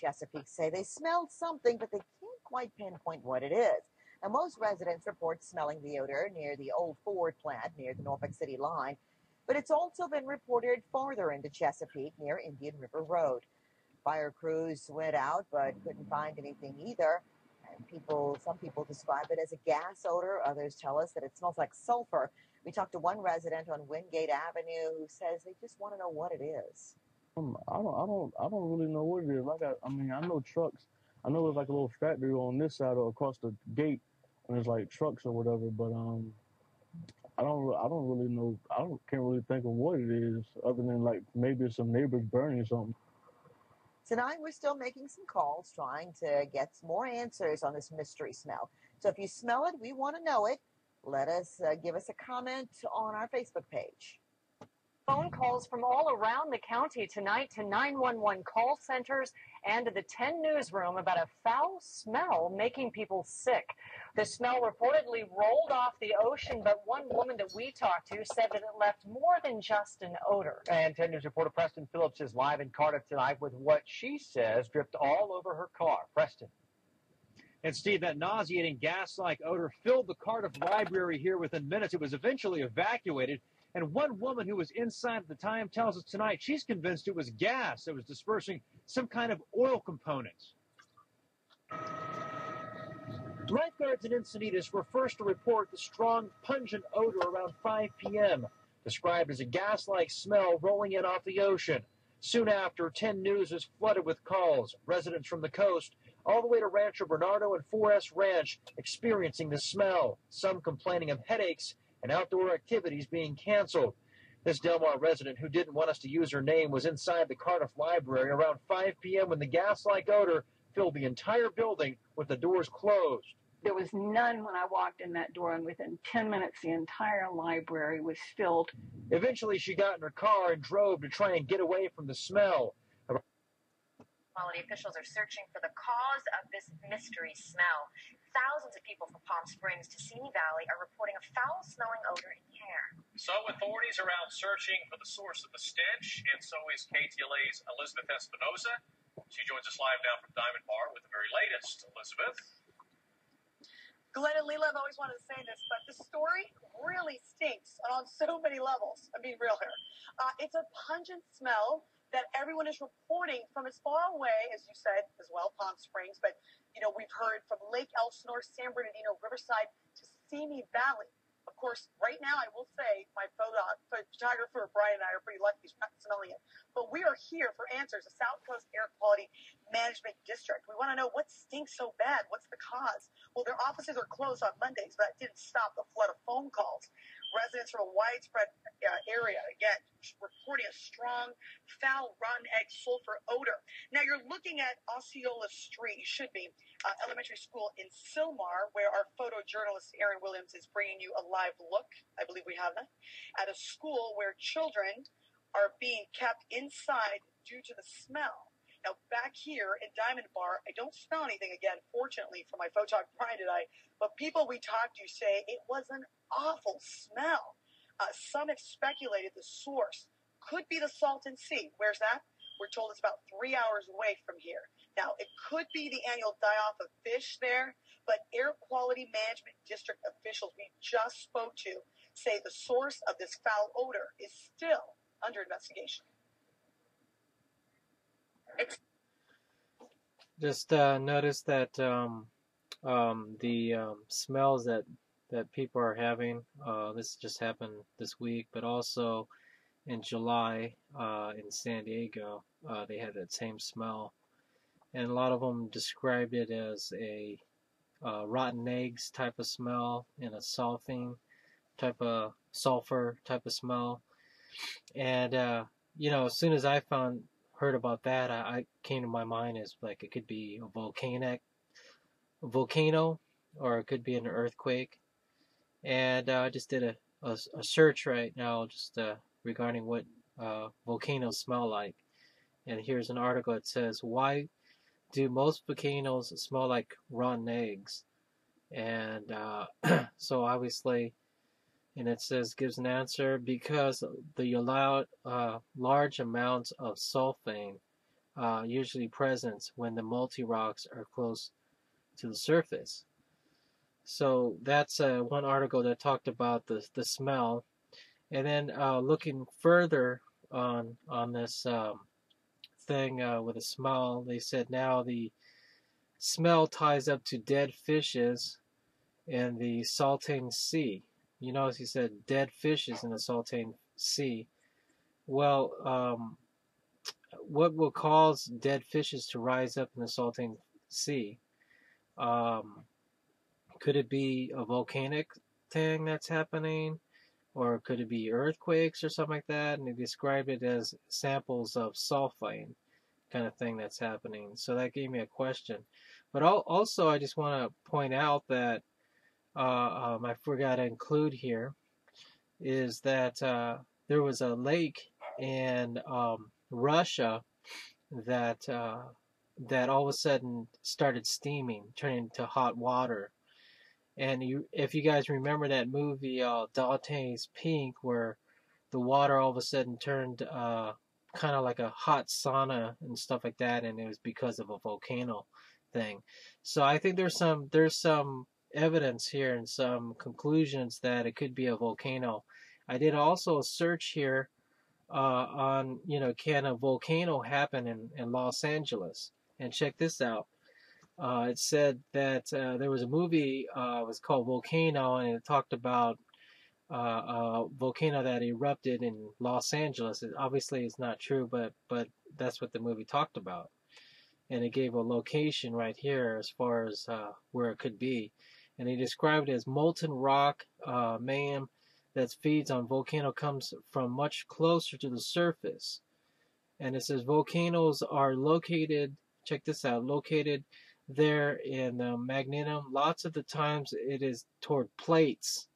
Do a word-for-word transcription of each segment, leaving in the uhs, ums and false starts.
Chesapeake say they smelled something, but they can't quite pinpoint what it is. And most residents report smelling the odor near the old Ford plant near the Norfolk City line, but it's also been reported farther into Chesapeake near Indian River Road. Fire crews went out but couldn't find anything either. And people, some people describe it as a gas odor. Others tell us that it smells like sulfur. We talked to one resident on Wingate Avenue who says they just want to know what it is. Um, I don't, I don't, I don't really know what it is. I got, I mean, I know trucks. I know there's like a little factory on this side or across the gate, and there's like trucks or whatever. But um, I don't, I don't really know. I don't, can't really think of what it is other than like maybe some neighbors burning something. Tonight, we're still making some calls trying to get more answers on this mystery smell. So if you smell it, we want to know it. Let us uh, give us a comment on our Facebook page. Phone calls from all around the county tonight to nine one one call centers and to the ten newsroom about a foul smell making people sick. The smell reportedly rolled off the ocean, but one woman that we talked to said that it left more than just an odor. And ten News reporter Preston Phillips is live in Cardiff tonight with what she says dripped all over her car. Preston. And, Steve, that nauseating gas-like odor filled the Cardiff Library here within minutes. It was eventually evacuated. And one woman who was inside at the time tells us tonight she's convinced it was gas that was dispersing some kind of oil component. Lifeguards in Encinitas were first to report the strong, pungent odor around five p m, described as a gas-like smell rolling in off the ocean. Soon after, ten News was flooded with calls. Residents from the coast all the way to Rancho Bernardo and four S Ranch experiencing the smell, some complaining of headaches and outdoor activities being canceled. This Del Mar resident who didn't want us to use her name was inside the Cardiff Library around five p m when the gas-like odor filled the entire building with the doors closed. There was none when I walked in that door, and within ten minutes, the entire library was filled. Eventually, she got in her car and drove to try and get away from the smell. Quality officials are searching for the cause of this mystery smell. Thousands of people from Palm Springs to Simi Valley are reporting a foul-smelling odor in the air. So authorities are out searching for the source of the stench, and so is K T L A's Elizabeth Espinosa. She joins us live now from Diamond Bar with the very latest. Elizabeth. Glenn and Leila, I've always wanted to say this, but the story really stinks on so many levels. I'm being real here. Uh, it's a pungent smell that everyone is reporting from as far away, as you said, as well, Palm Springs. But, you know, we've heard from Lake Elsinore, San Bernardino, Riverside to Simi Valley. Of course, right now, I will say my photo, photographer Brian and I are pretty lucky he's not smelling it. But we are here for answers, the South Coast Air Quality Management District. We want to know what stinks so bad. What's the cause? Well, their offices are closed on Mondays, but that didn't stop the flood of phone calls. Residents from a widespread uh, area, again, reporting a strong, foul, rotten egg sulfur odor. Now, you're looking at Osceola Street, should be, uh, elementary school in Sylmar, where our photojournalist Aaron Williams is bringing you a live look, I believe we have that, at a school where children are being kept inside due to the smell. Now, back here in Diamond Bar, I don't smell anything again, fortunately, for my photog Brian and I, but people we talked to say it was an awful smell. Uh, some have speculated the source could be the Salton Sea. Where's that? We're told it's about three hours away from here. Now, it could be the annual die-off of fish there, but Air Quality Management District officials we just spoke to say the source of this foul odor is still under investigation. It's just uh, notice that um, um, the um, smells that that people are having. Uh, this just happened this week, but also in July uh, in San Diego, uh, they had that same smell, and a lot of them described it as a uh, rotten eggs type of smell and a sulfur type of sulfur type of smell. And uh, you know, as soon as I found heard about that, I, I came to my mind as like it could be a volcanic a volcano, or it could be an earthquake. And uh, I just did a, a, a search right now just uh, regarding what uh, volcanoes smell like. And here's an article that says, why do most volcanoes smell like rotten eggs? And uh, so obviously, and it says, gives an answer, because the allowed uh, large amounts of sulfane uh, usually present when the multi-rocks are close to the surface. So that's uh, one article that talked about the, the smell. And then uh, looking further on on this um, thing uh, with a smell, they said now the smell ties up to dead fishes in the Salton Sea. You notice he said dead fishes in the Salton Sea. Well, um, what will cause dead fishes to rise up in the Salton Sea? Um, could it be a volcanic thing that's happening? Or could it be earthquakes or something like that? And they described it as samples of sulfite kind of thing that's happening. So that gave me a question. But also I just want to point out that uh, um, I forgot to include here is that uh, there was a lake in um, Russia that uh, that all of a sudden started steaming, turning to hot water. And you, if you guys remember that movie, uh, Dante's Peak, where the water all of a sudden turned uh, kind of like a hot sauna and stuff like that, and it was because of a volcano thing. So I think there's some there's some evidence here and some conclusions that it could be a volcano. I did also a search here uh, on, you know, can a volcano happen in, in Los Angeles? And check this out. Uh, it said that uh, there was a movie, uh, it was called Volcano, and it talked about uh, a volcano that erupted in Los Angeles. It obviously it's not true, but, but that's what the movie talked about. And it gave a location right here as far as uh, where it could be. And they described it as molten rock uh, mayhem that feeds on volcano comes from much closer to the surface. And it says volcanoes are located, check this out, located there in the magnetum. Lots of the times it is toward plates.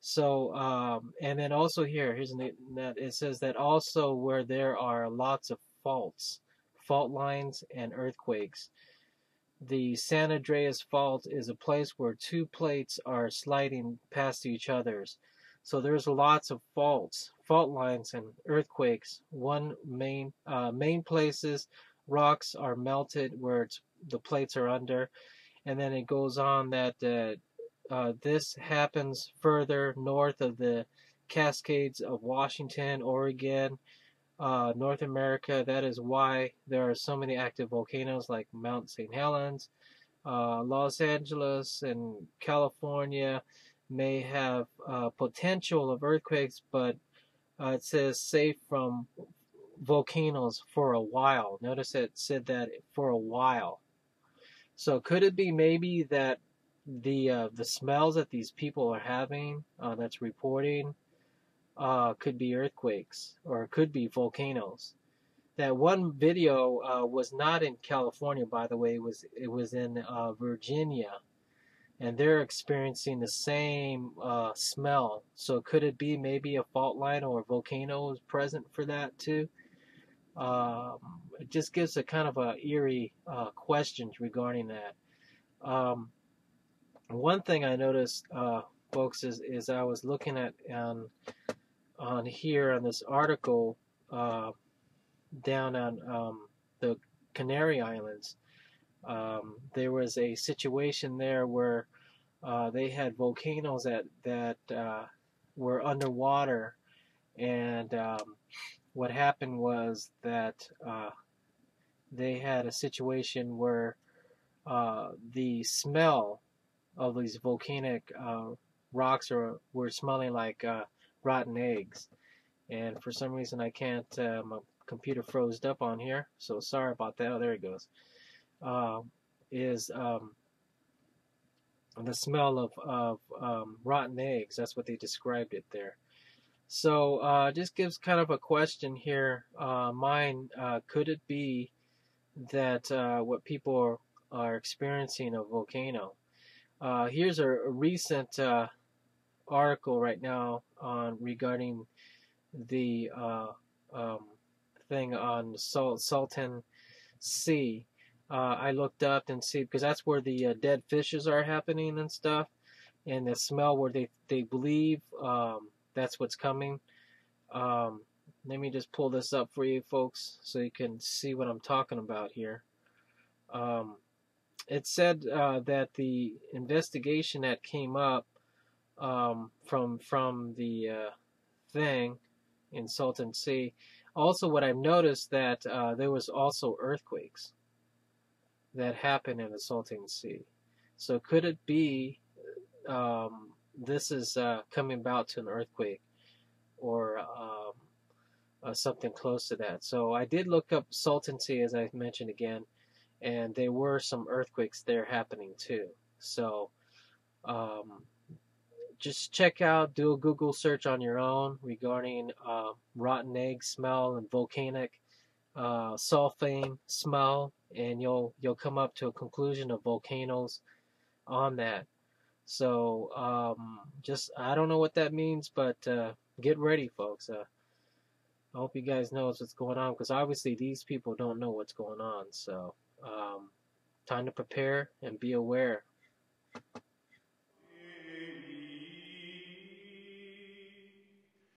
So um, and then also here here's an, it says that also where there are lots of faults, fault lines and earthquakes. The San Andreas Fault is a place where two plates are sliding past each other's. So there's lots of faults, fault lines and earthquakes. One main uh, main places rocks are melted where it's the plates are under, and then it goes on that uh, uh, this happens further north of the Cascades of Washington, Oregon, uh, North America. That is why there are so many active volcanoes like Mount Saint Helens. uh, Los Angeles and California may have uh, potential of earthquakes, but uh, it says safe from volcanoes for a while. Notice it said that for a while. So could it be maybe that the uh, the smells that these people are having, uh, that's reporting, uh, could be earthquakes or could be volcanoes? That one video uh, was not in California, by the way. It was it was in uh, Virginia, and they're experiencing the same uh, smell. So could it be maybe a fault line or a volcano is present for that too? Um, it just gives a kind of a eerie uh, questions regarding that. Um, one thing I noticed, uh, folks, is, is I was looking at um, on here on this article uh, down on um, the Canary Islands. Um, there was a situation there where uh, they had volcanoes that that uh, were underwater, and um, what happened was that uh, they had a situation where uh, the smell of these volcanic uh, rocks are, were smelling like uh, rotten eggs. And for some reason I can't, uh, my computer froze up on here, so sorry about that. Oh, there it goes. Uh, is um, the smell of, of um, rotten eggs. That's what they described it there. So uh, just gives kind of a question here. Uh, mine, uh, could it be that uh, what people are, are experiencing a volcano? Uh, here's a, a recent uh, article right now on regarding the uh, um, thing on Sal Salton Sea. Uh, I looked up and see because that's where the uh, dead fishes are happening and stuff, and the smell where they they believe. Um, That's what's coming. Um, Let me just pull this up for you folks so you can see what I'm talking about here. Um, it said uh, that the investigation that came up um, from from the uh, thing in Salton Sea. Also, what I've noticed that uh, there was also earthquakes that happened in the Salton Sea. So could it be um, this is uh, coming about to an earthquake or um, uh, something close to that? So I did look up Salton Sea, as I mentioned again, and there were some earthquakes there happening too. So um, just check out, do a Google search on your own regarding uh, rotten egg smell and volcanic uh, sulfane smell, and you'll you'll come up to a conclusion of volcanoes on that. So um, just I don't know what that means, but uh, get ready, folks. Uh, I hope you guys know what's going on, because obviously these people don't know what's going on. So um, time to prepare and be aware.